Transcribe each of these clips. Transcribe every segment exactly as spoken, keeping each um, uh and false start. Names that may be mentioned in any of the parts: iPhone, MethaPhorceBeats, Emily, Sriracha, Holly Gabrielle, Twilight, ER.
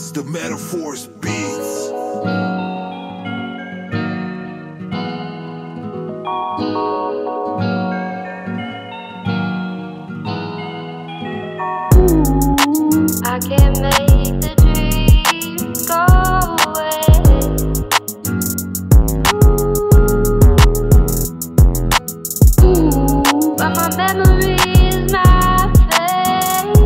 It's the MethaPhorce Beats. I can't make the dream go away. Ooh. But my memory is my face.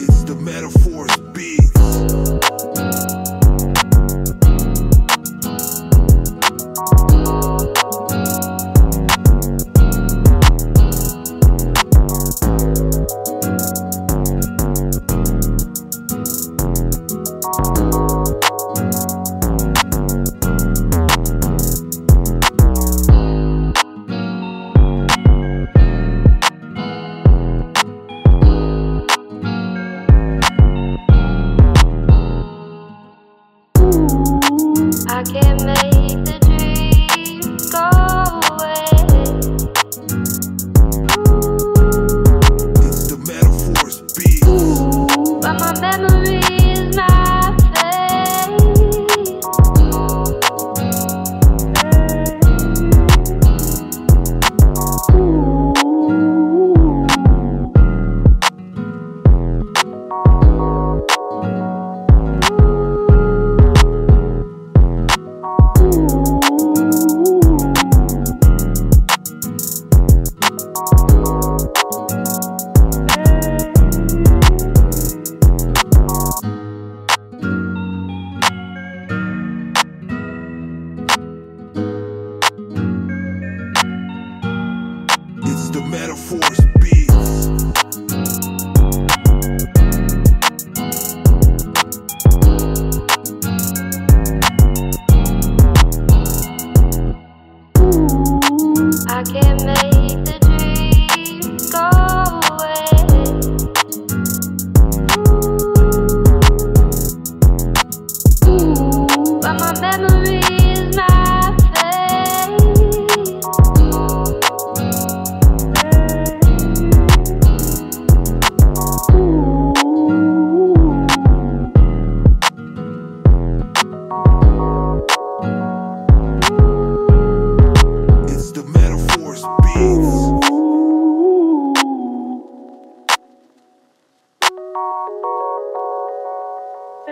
It's the MethaPhorce Beats. I can't make the dream go away. Ooh. It's the MethaPhorce Beats. Ooh. But my memory is my face. Ooh. Ooh. The MethaPhorce Beats. Ooh, I can't make the dream go away. Ooh, but my memory is my face.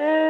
Ooh.